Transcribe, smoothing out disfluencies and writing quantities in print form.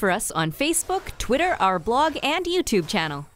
for us on Facebook, Twitter, our blog, and YouTube channel.